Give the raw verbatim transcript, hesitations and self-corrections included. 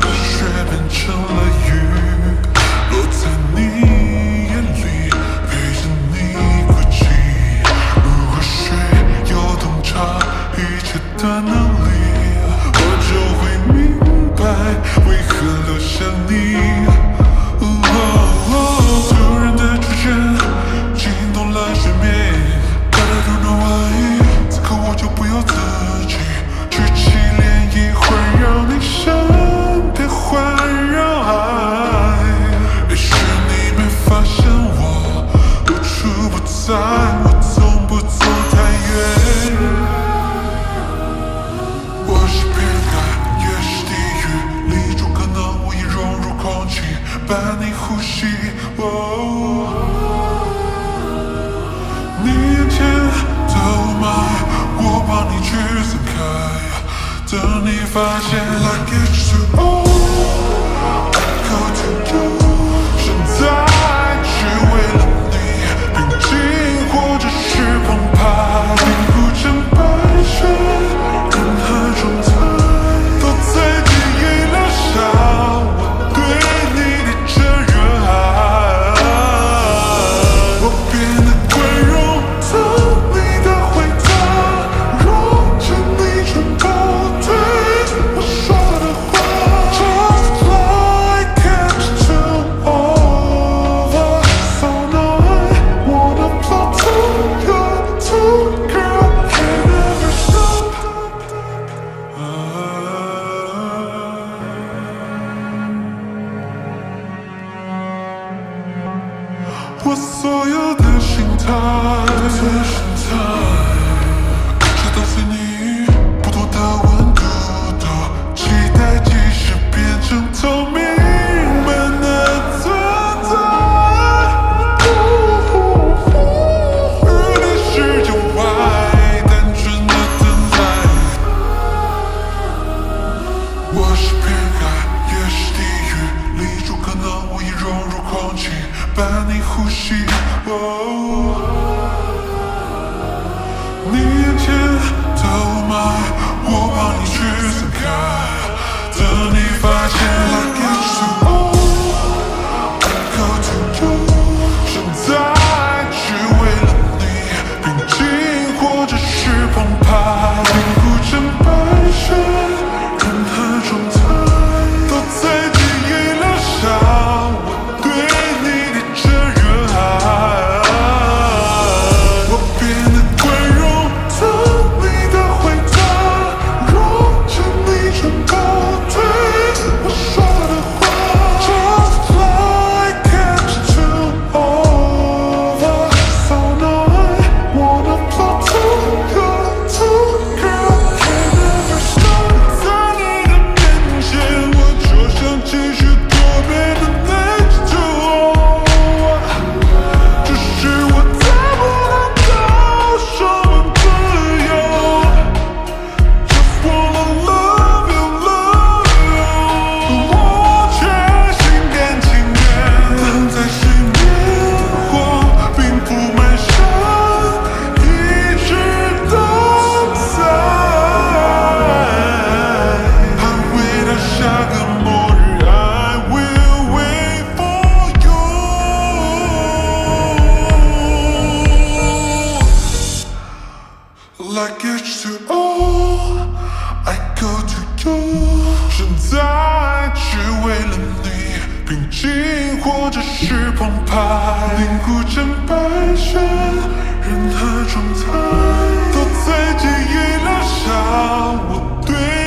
的雪变成了雨，落在你眼里，陪着你哭泣。如果谁有洞察一切的能力，我就会明白为何留下你。突然的出现，惊动了生命。大家都能怀疑，此刻我就不要自己，举起涟漪环绕你身。 我从不走太远，我是边缘，也是地狱。离中可能我已融入空气，伴你呼吸。你眼前的雾霾，我帮你去散开。等你发现 ，like it's too old, I go to you。 我所有的心态，全都随你。不同的温度都期待，即使变成透明，慢慢存在。无论世界外，单纯的存在。我是偏爱，也是地狱。离中可能我已融入空气。 伴你呼吸，哦，你眼前的雾霾，我帮你去散开。等你发现。Like it's too old, I go to you。 现在只为了你，平静或者是澎湃，凝固成白雪，任何状态都在记忆留下我对。